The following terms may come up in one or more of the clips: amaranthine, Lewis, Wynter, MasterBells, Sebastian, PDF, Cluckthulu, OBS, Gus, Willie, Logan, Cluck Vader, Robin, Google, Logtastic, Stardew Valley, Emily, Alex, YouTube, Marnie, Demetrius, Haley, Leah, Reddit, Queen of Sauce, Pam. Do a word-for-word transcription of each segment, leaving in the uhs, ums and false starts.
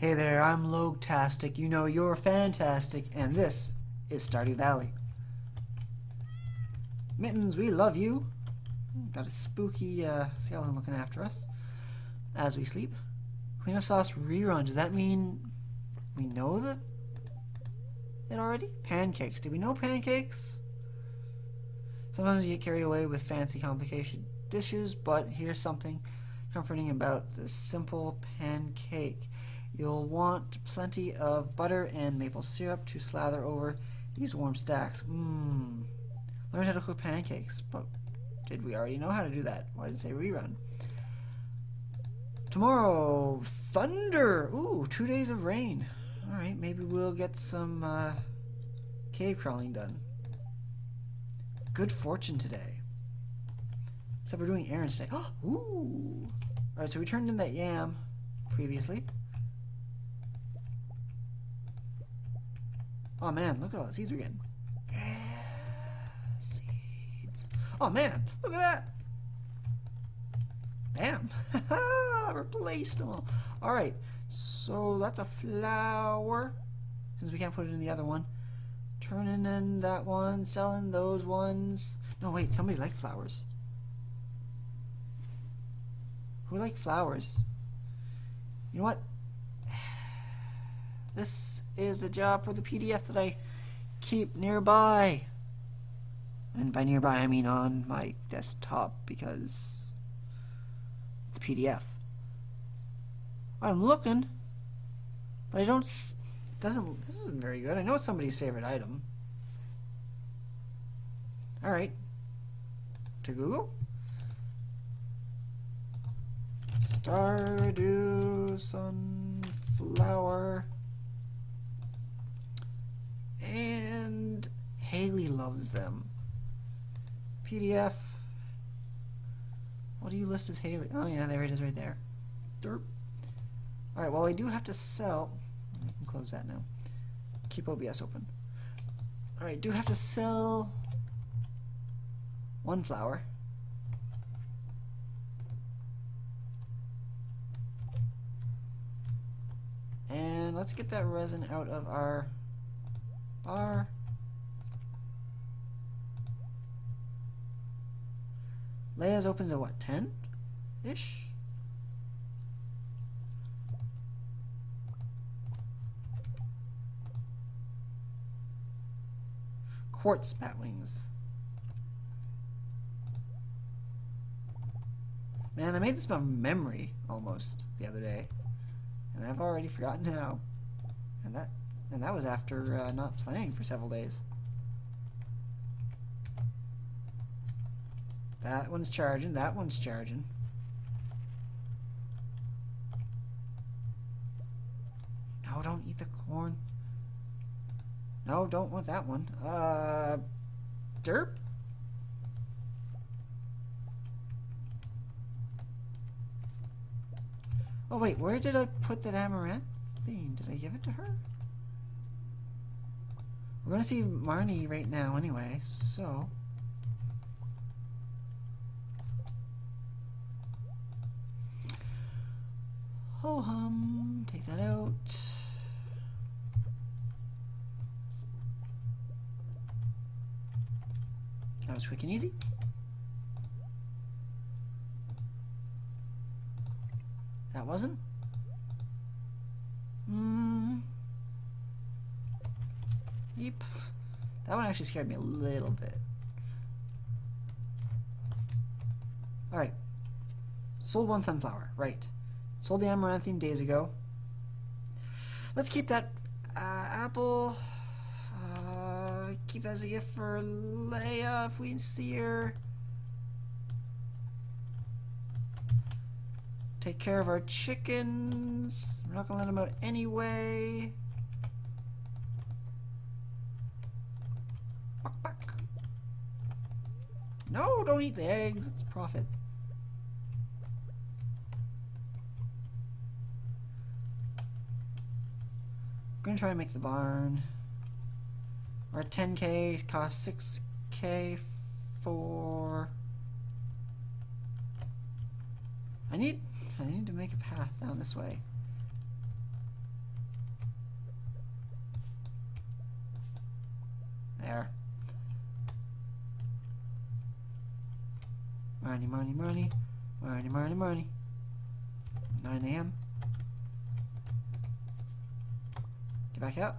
Hey there, I'm Logtastic, you know you're fantastic, and this is Stardew Valley. Mittens, we love you. Got a spooky uh, skeleton looking after us as we sleep. Queen of Sauce rerun, does that mean we know the, it already? Pancakes, do we know pancakes? Sometimes you get carried away with fancy complicated dishes, but here's something comforting about this simple pancake. You'll want plenty of butter and maple syrup to slather over these warm stacks. Mmm. Learn how to cook pancakes, but did we already know how to do that? Why did it say rerun? Tomorrow, thunder! Ooh, two days of rain. Alright, maybe we'll get some uh, cave crawling done. Good fortune today. Except we're doing errands today. Ooh! Alright, so we turned in that yam previously. Oh man, look at all the seeds we're getting. Yeah, seeds. Oh man, look at that! Bam! Replaced them all. Alright, so that's a flower. Since we can't put it in the other one. Turning in that one, selling those ones. No, wait, somebody liked flowers. Who liked flowers? You know what? This is the job for the P D F that I keep nearby. And by nearby, I mean on my desktop because it's P D F. I'm looking, but I don't, s doesn't, this isn't very good. I know it's somebody's favorite item. All right, to Google. Stardew Sunflower. And Haley loves them. P D F. What do you list as Haley? Oh yeah, there it is right there. Derp. Alright, well I do have to sell. I can close that now. Keep O B S open. Alright, do have to sell one flower. And let's get that resin out of our Are. Leah's opens at what, ten ish? Quartz bat wings. Man, I made this by memory almost the other day, and I've already forgotten how. And that. And that was after uh, not playing for several days. That one's charging, that one's charging. No, don't eat the corn. No, don't want that one. Uh, derp. Oh wait, where did I put that amaranthine? Did I give it to her? We're gonna see Marnie right now anyway, so ho hum, take that out. That was quick and easy. That wasn't? Hmm. Yeep. That one actually scared me a little bit. Alright. Sold one sunflower. Right. Sold the amaranthine days ago. Let's keep that uh, apple. Uh, keep that as a gift for Leia if we see her. Take care of our chickens. We're not going to let them out anyway. No, don't eat the eggs, it's profit. I'm gonna try and make the barn. Our ten K cost six K for... I need, I need to make a path down this way. there. Marnie, Marnie, Marnie. Marnie, Marnie, Marnie. nine a m Get back out.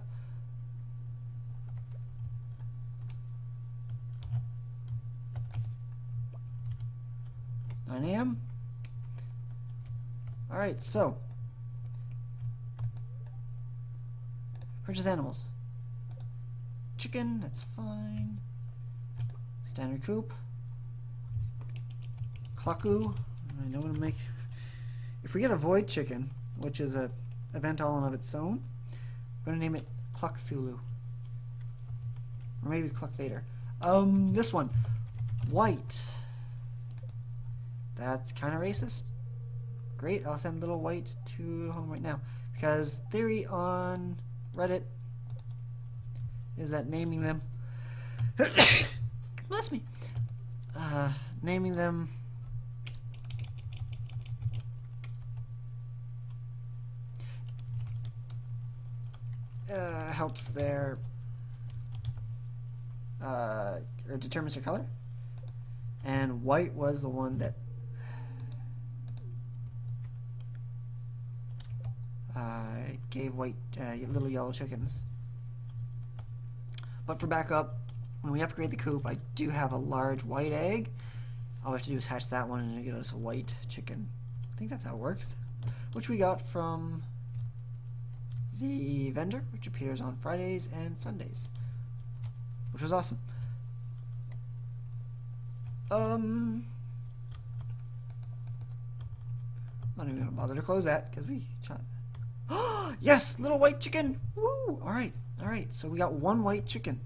nine a m Alright, so. Purchase animals. Chicken, that's fine. Standard coop. Clucku. I don't want to make... If we get a void chicken, which is a event all in of its own, I'm going to name it Cluckthulu. Or maybe Cluck Vader. Um, this one. White. That's kind of racist. Great, I'll send Little White to home right now. Because theory on Reddit is that naming them... Bless me. Uh, naming them... Uh, helps their... Uh, or determines their color. And white was the one that... Uh, gave white uh, little yellow chickens. But for backup, when we upgrade the coop, I do have a large white egg. All we have to do is hatch that one and it'll get us a white chicken. I think that's how it works. Which we got from the vendor, which appears on Fridays and Sundays. Which was awesome. Um... I'm not even going to bother to close that, because we shot... Yes, little white chicken. Woo! All right, all right. So we got one white chicken.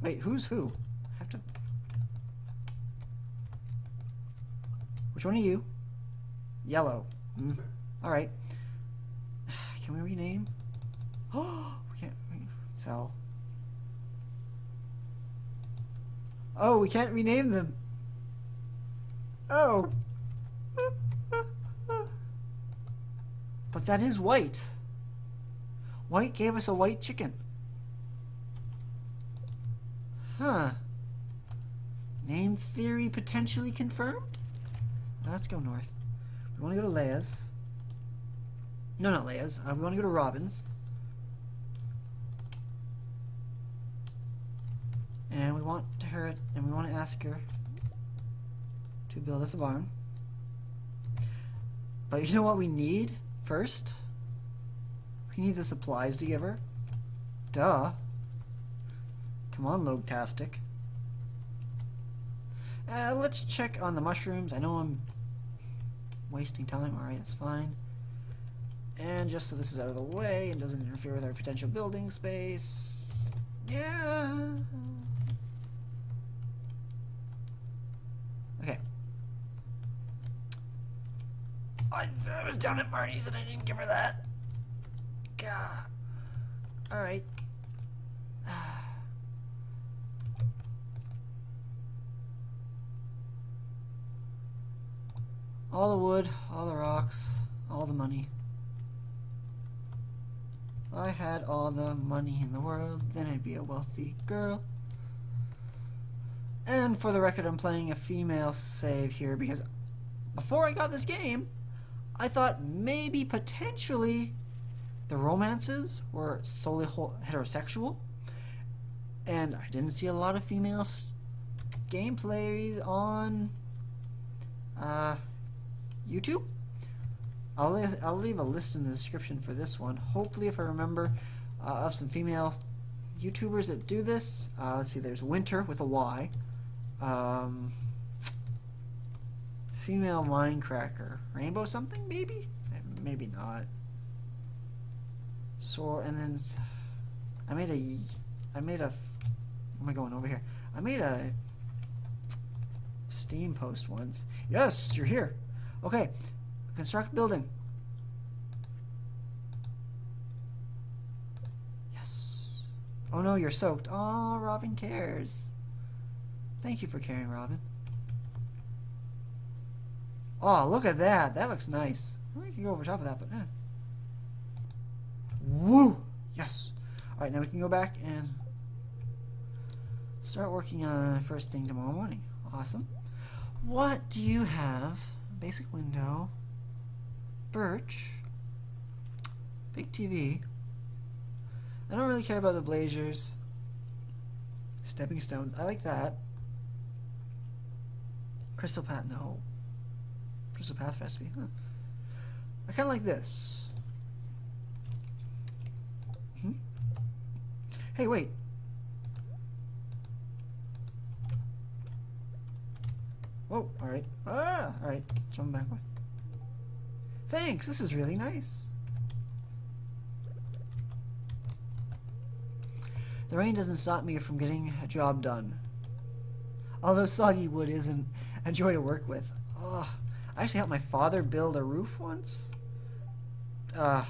Wait, who's who? I have to. Which one are you? Yellow. Mm. All right. Can we rename? Oh, we can't sell. Oh, we can't rename them. Oh. But that is white. White gave us a white chicken. Huh. Name theory potentially confirmed? Let's go north. We want to go to Leah's. No, not Leah's. Uh, we want to go to Robin's. And we want to her, and we want to ask her to build us a barn. But you know what we need? First, we need the supplies to give her. Duh. Come on, Logtastic. Uh, let's check on the mushrooms. I know I'm wasting time. Alright, that's fine. And just so this is out of the way and doesn't interfere with our potential building space. Yeah. Okay. I was down at Marnie's and I didn't give her that. God. Alright. All the wood, all the rocks, all the money. If I had all the money in the world, then I'd be a wealthy girl. And for the record, I'm playing a female save here because before I got this game, I thought maybe potentially the romances were solely heterosexual, and I didn't see a lot of female gameplays on uh, YouTube. I'll, I'll leave a list in the description for this one. Hopefully, if I remember, uh, of some female YouTubers that do this. Uh, let's see, there's Wynter with a Y. Um, Female Minecracker. Rainbow something, maybe? Maybe not. So, and then... I made a... I made a... Where am I going? Over here. I made a... Steam post once. Yes! You're here! Okay. Construct building. Yes. Oh no, you're soaked. Oh, Robin cares. Thank you for caring, Robin. Oh, look at that. That looks nice. We can go over top of that, but eh. Woo! Yes. Alright, now we can go back and start working on first thing tomorrow morning. Awesome. What do you have? Basic window. Birch. Big T V. I don't really care about the Blazers. Stepping stones. I like that. Crystal Path. No. Crystal Path recipe. Huh. I kind of like this. Hmm? Hey, wait. Whoa, alright. Ah, alright. Jump back one. Thanks, this is really nice. The rain doesn't stop me from getting a job done. Although soggy wood isn't a joy to work with. Ugh. I actually helped my father build a roof once. Uh,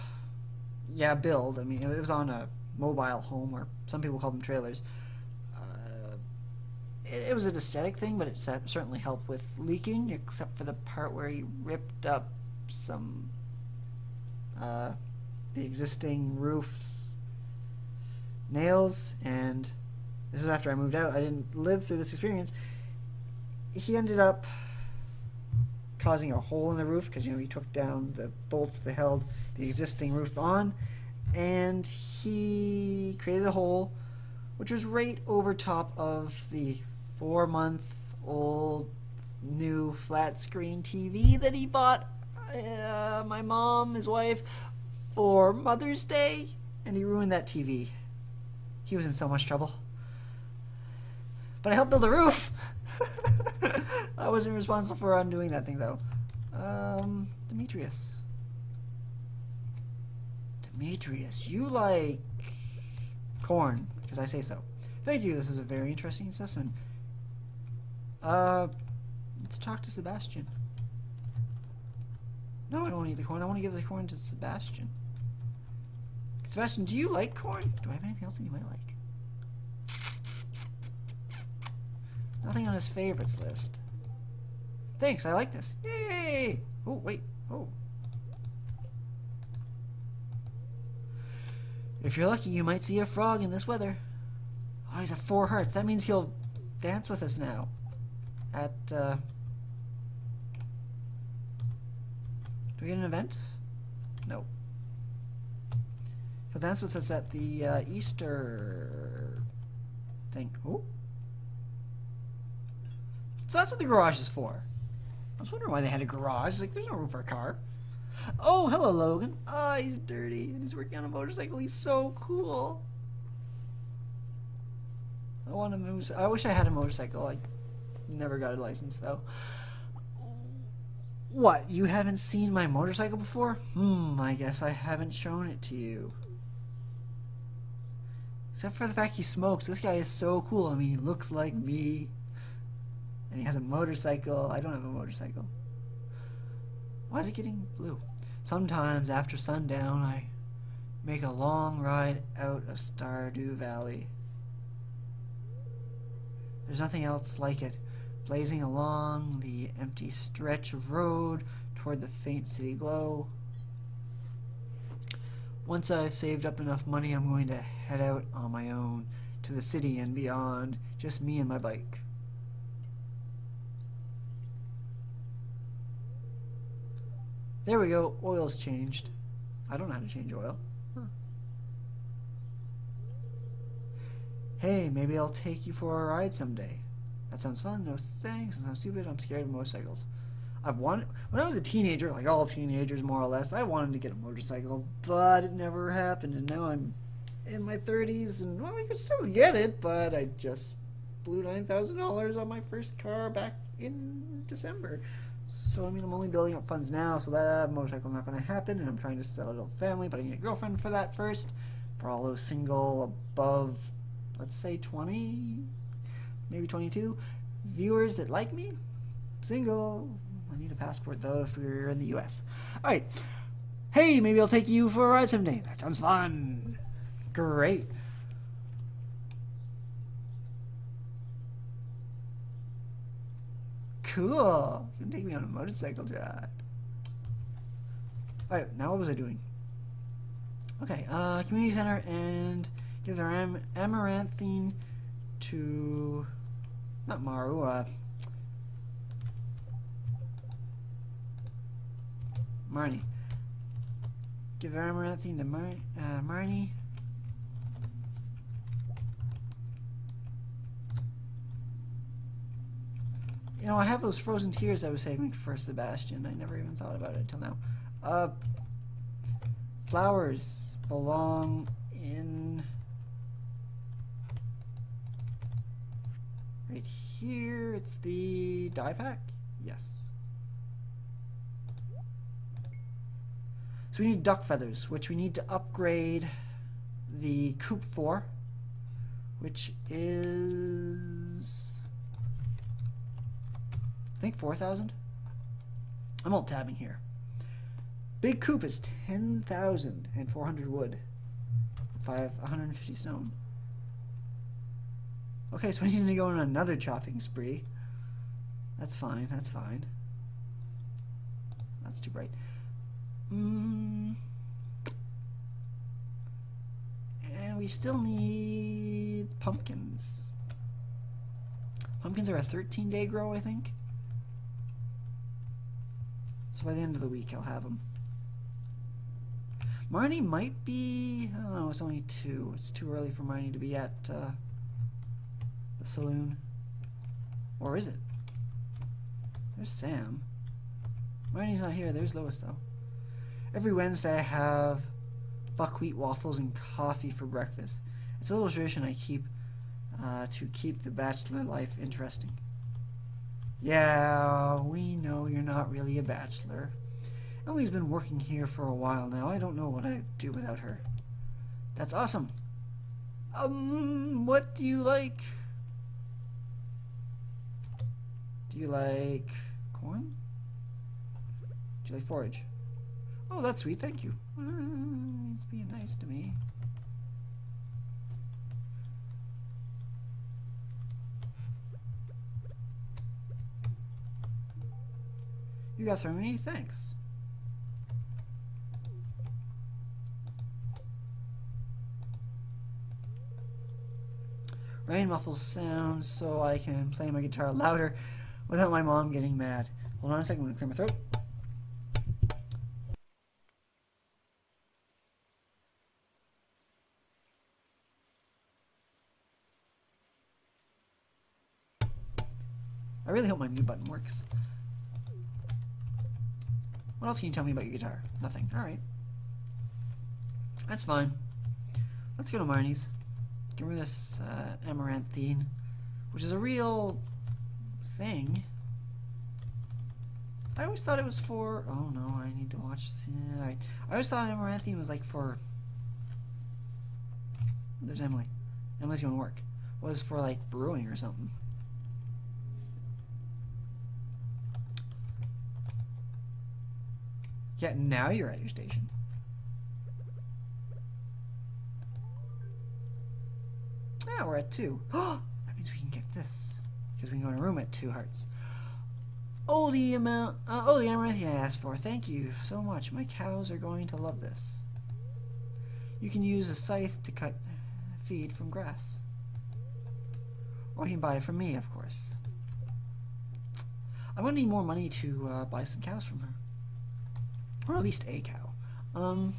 yeah, build. I mean, it was on a mobile home, or some people call them trailers. Uh, it, it was an aesthetic thing, but it certainly helped with leaking, except for the part where he ripped up some uh, the existing roof's nails. And this was after I moved out. I didn't live through this experience. He ended up causing a hole in the roof because, you know, he took down the bolts that held the existing roof on, and he created a hole which was right over top of the four month old new flat screen T V that he bought uh, my mom, his wife, for Mother's Day, and he ruined that T V. He was in so much trouble. But I helped build a roof! I wasn't responsible for undoing that thing, though. Um, Demetrius. Demetrius, you like corn, because I say so. Thank you, this is a very interesting assessment. Uh, let's talk to Sebastian. No, I don't want to eat the corn. I want to give the corn to Sebastian. Sebastian, do you like corn? Do I have anything else that you might like? Nothing on his favorites list. Thanks, I like this. Yay! Oh, wait. Oh. If you're lucky, you might see a frog in this weather. Oh, he's at four hearts. That means he'll dance with us now. At, uh... do we get an event? No. He'll dance with us at the uh, Easter thing. Oh. So that's what the garage is for. I was wondering why they had a garage. It's like, there's no room for a car. Oh, hello, Logan. Ah, oh, he's dirty, and he's working on a motorcycle. He's so cool. I want to move. I wish I had a motorcycle. I never got a license, though. What? You haven't seen my motorcycle before? Hmm, I guess I haven't shown it to you. Except for the fact he smokes. This guy is so cool. I mean, he looks like me. And he has a motorcycle. I don't have a motorcycle. Why is it getting blue? Sometimes after sundown, I make a long ride out of Stardew Valley. There's nothing else like it. Blazing along the empty stretch of road toward the faint city glow. Once I've saved up enough money, I'm going to head out on my own to the city and beyond. Just me and my bike. There we go. Oil's changed. I don't know how to change oil. Huh. Hey, maybe I'll take you for a ride someday. That sounds fun. No thanks. That sounds stupid. I'm scared of motorcycles. I've wanted, when I was a teenager, like all teenagers more or less, I wanted to get a motorcycle, but it never happened. And now I'm in my thirties, and well, I could still get it, but I just blew nine thousand dollars on my first car back in December. So, I mean, I'm only building up funds now, so that motorcycle's not going to happen, and I'm trying to settle a family, but I need a girlfriend for that first. For all those single above, let's say twenty, maybe twenty-two, viewers that like me, single, I need a passport, though, if we're in the U S Alright, hey, maybe I'll take you for a ride someday. That sounds fun. Great. Cool. You can take me on a motorcycle drive. Alright, now what was I doing? Okay, uh, community center, and give their am amaranthine to, not Maru, uh, Marnie. Give their amaranthine to Mar uh, Marnie. You know, I have those frozen tears I was saving for Sebastian. I never even thought about it until now. Uh, flowers belong in right here. It's the dye pack. Yes. So we need duck feathers, which we need to upgrade the coop for, which is... I think four thousand. I'm alt tabbing here. Big coop is ten thousand and four hundred wood, five, one hundred fifty stone. Okay, so we need to go on another chopping spree. That's fine, that's fine. That's too bright. Mm. And we still need pumpkins. Pumpkins are a thirteen day grow, I think. So by the end of the week, I'll have them. Marnie might be... I don't know, it's only two. It's too early for Marnie to be at uh, the saloon. Or is it? There's Sam. Marnie's not here. There's Lewis, though. Every Wednesday, I have buckwheat waffles and coffee for breakfast. It's a little tradition I keep uh, to keep the bachelor life interesting. Yeah, we know you're not really a bachelor. Emily's been working here for a while now. I don't know what I'd do without her. That's awesome. Um, what do you like? Do you like corn? Do you like forage? Oh, that's sweet. Thank you. Mm, he's being nice to me. You got through me? Thanks. Rain muffles sound so I can play my guitar louder without my mom getting mad. Hold on a second, I'm going to clear my throat. I really hope my mute button works. What else can you tell me about your guitar? Nothing. Alright. That's fine. Let's go to Marnie's. Give her this uh, amaranthine, which is a real thing. I always thought it was for... Oh no, I need to watch... Yeah, I, I always thought amaranthine was like for... There's Emily. Emily's going to work. Was for like brewing or something. Yeah, now you're at your station. Now we're at two. That means we can get this. Because we can go in a room at two hearts. Oh, the amount... Uh, oh, the amaranthine I asked for. Thank you so much. My cows are going to love this. You can use a scythe to cut feed from grass. Or you can buy it from me, of course. I'm going to need more money to uh, buy some cows from her. Or at least a cow. Um,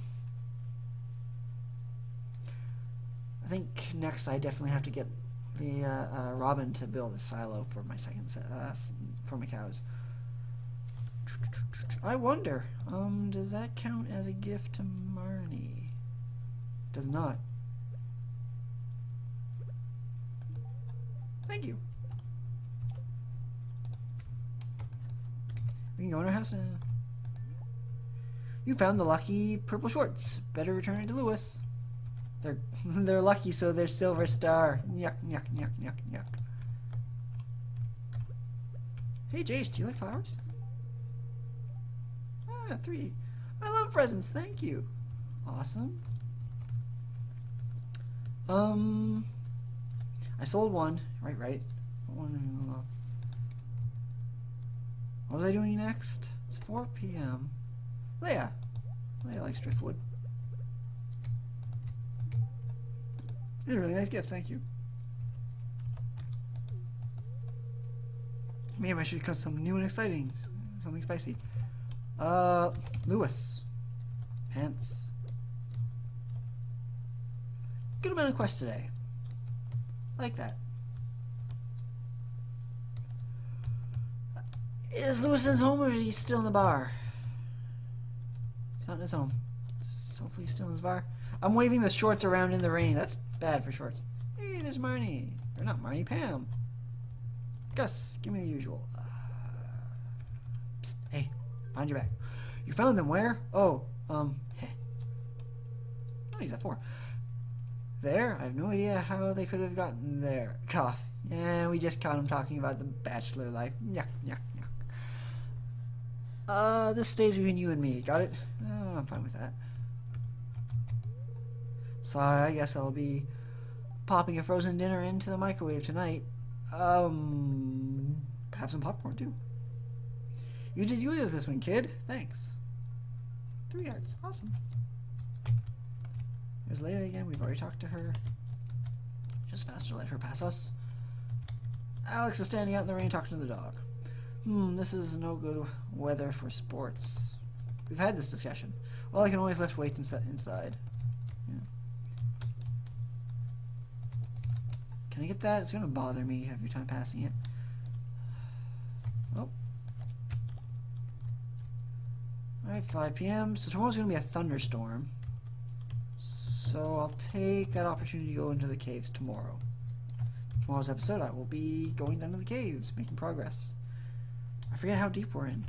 I think next I definitely have to get the uh, uh, Robin to build a silo for my second set, uh, for my cows. I wonder, um, does that count as a gift to Marnie? Does not. Thank you. We can go in our house now. You found the lucky purple shorts. Better return it to Lewis. They're they're lucky, so they're silver star. Yuck, yuck, yuck, yuck, yuck. Hey, Jace, do you like flowers? Ah, three. I love presents, thank you. Awesome. Um, I sold one. Right, right. One. What was I doing next? It's four p m Leah. Leah likes driftwood. It's a really nice gift, thank you. Maybe I should cut some new and exciting. Something spicy. Uh, Lewis. Pants. Good amount of quests today. Like that. Is Lewis in his home or is he still in the bar? He's not in his home. So hopefully he's still in his bar. I'm waving the shorts around in the rain. That's bad for shorts. Hey, there's Marnie. Or not Marnie, Pam. Gus, give me the usual. Uh, psst, hey, behind your back. You found them where? Oh, um, heh. Oh, he's at four. There? I have no idea how they could have gotten there. Cough. Yeah, we just caught him talking about the bachelor life. Yuck, yuck, yuck. Uh, this stays between you and me. Got it? Oh, I'm fine with that. So I guess I'll be popping a frozen dinner into the microwave tonight. Um, have some popcorn too. You did you with this one, kid. Thanks. Three hearts. Awesome. There's Leah again. We've already talked to her. Just faster let her pass us. Alex is standing out in the rain talking to the dog. Hmm, this is no good weather for sports. We've had this discussion. Well, I can always lift weights ins- inside. Yeah. Can I get that? It's going to bother me every time passing it. Oh. Alright, five p m So tomorrow's going to be a thunderstorm. So I'll take that opportunity to go into the caves tomorrow. Tomorrow's episode, I will be going down to the caves, making progress. I forget how deep we're in.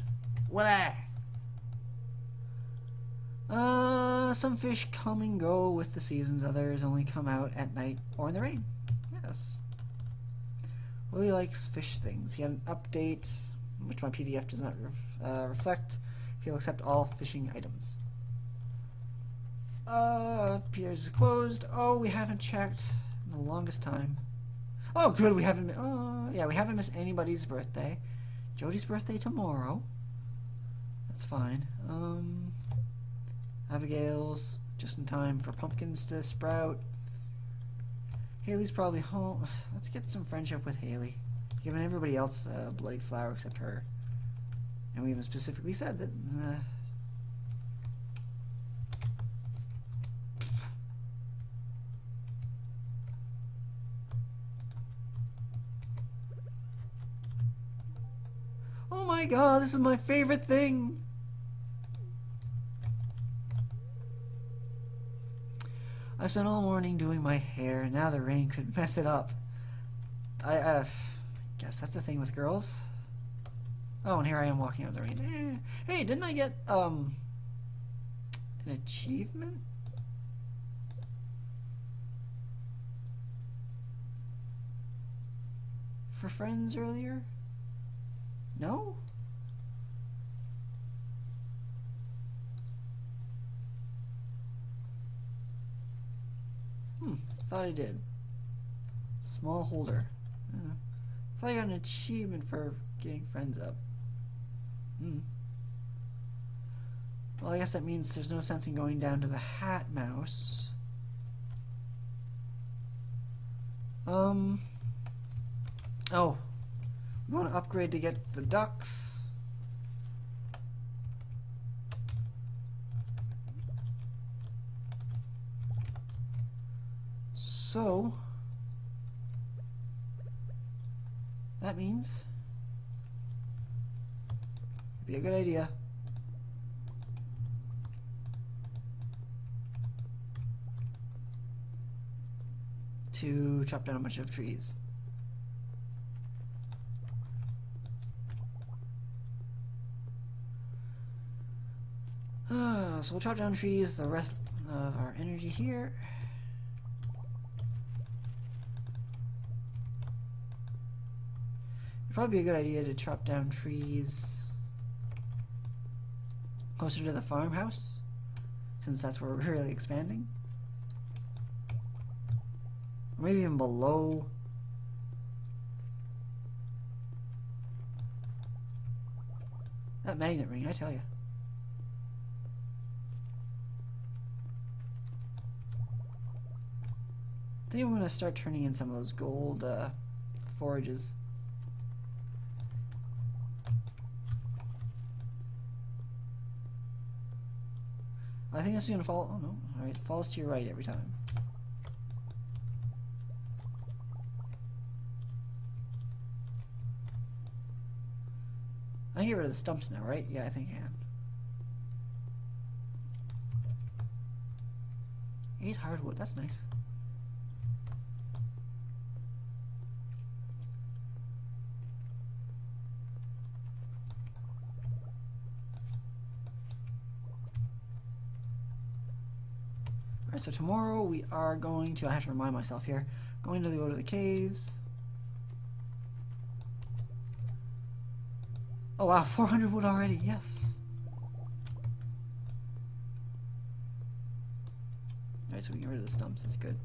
Willie! Uh, some fish come and go with the seasons, others only come out at night or in the rain. Yes. Willie likes fish things. He had an update, which my P D F does not ref uh, reflect. He'll accept all fishing items. Uh, piers is closed. Oh, we haven't checked in the longest time. Oh, good, we haven't... Oh, yeah, we haven't missed anybody's birthday. Jody's birthday tomorrow. That's fine. Um, Abigail's just in time for pumpkins to sprout. Haley's probably home. Let's get some friendship with Haley. Giving everybody else a bloody flower except her. And we even specifically said that... Uh, God, this is my favorite thing. I spent all morning doing my hair, and now the rain could mess it up. I uh, guess that's the thing with girls. Oh, and here I am walking out in the rain. Eh. Hey, didn't I get um an achievement? For friends earlier? No? Hmm, thought I did. Small holder. Uh, thought I got an achievement for getting friends up. Hmm. Well, I guess that means there's no sense in going down to the Hat Mouse. Um. Oh. We want to upgrade to get the ducks. So that means it'd be a good idea. To chop down a bunch of trees. Uh, so we'll chop down trees, the rest of our energy here. It'd probably be a good idea to chop down trees closer to the farmhouse, since that's where we're really expanding. Or maybe even below. That magnet ring, I tell you. I think I'm gonna start turning in some of those gold uh, forages. I think this is gonna fall. Oh no! All right, it falls to your right every time. I can get rid of the stumps now, right? Yeah, I think I can. Eight hardwood, that's nice. Alright, so tomorrow we are going to, I have to remind myself here, going to go to the caves. Oh wow, four hundred wood already, yes. Alright, so we can get rid of the stumps, that's good.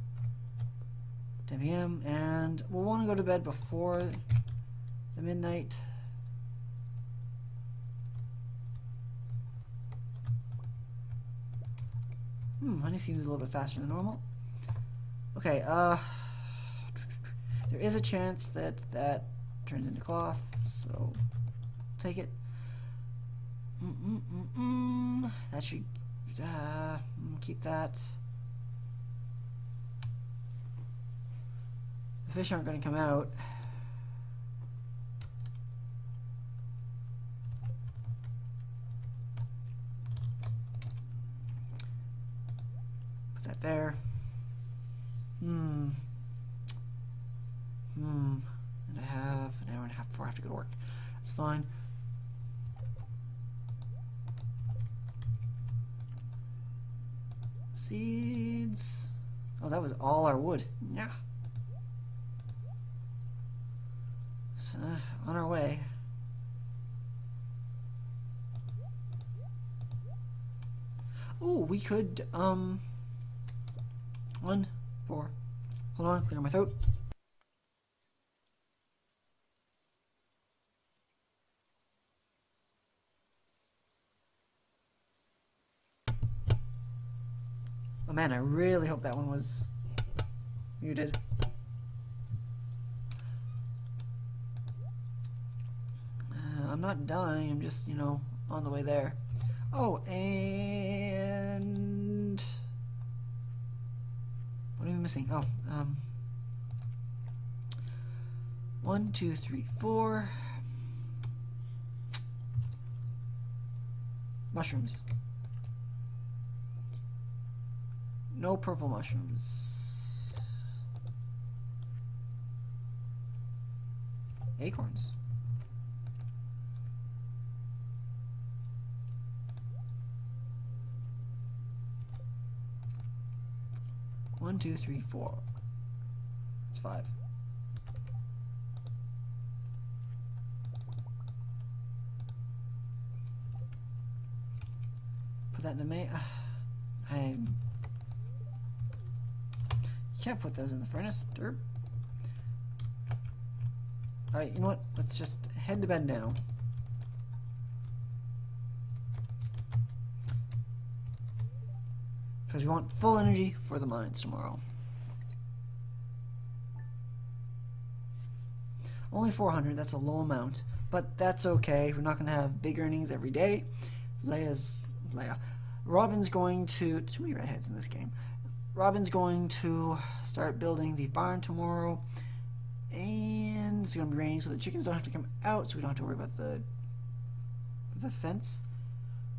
ten p m, and we'll want to go to bed before the midnight. Hmm, honey seems a little bit faster than normal. Okay, uh... there is a chance that that turns into cloth, so... take it. Mm -mm -mm -mm. That should uh, keep that. The fish aren't going to come out. Put that there. Hmm. Hmm. And I have an hour and a half before I have to go to work. That's fine. Seeds. Oh, that was all our wood. Yeah. So, on our way. Oh, we could, um, one, four. Hold on, clear my throat. Oh man, I really hope that one was muted. Uh, I'm not dying, I'm just, you know, on the way there. Oh, and... what are we missing? Oh, um... one, two, three, four... mushrooms. No purple mushrooms. Acorns. One, two, three, four. That's five. Put that in the main. I'm. Can't put those in the furnace. Derp. Alright, you know what? Let's just head to bed now. Because we want full energy for the mines tomorrow. Only four hundred, that's a low amount. But that's okay. We're not going to have big earnings every day. Leah's... Leah. Robin's going to... too many redheads in this game. Robin's going to start building the barn tomorrow, and it's going to be raining, so the chickens don't have to come out, so we don't have to worry about the the fence.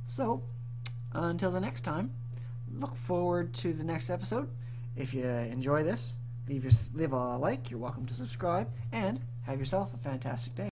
So, until the next time, look forward to the next episode. If you enjoy this, leave your leave a like. You're welcome to subscribe, and have yourself a fantastic day.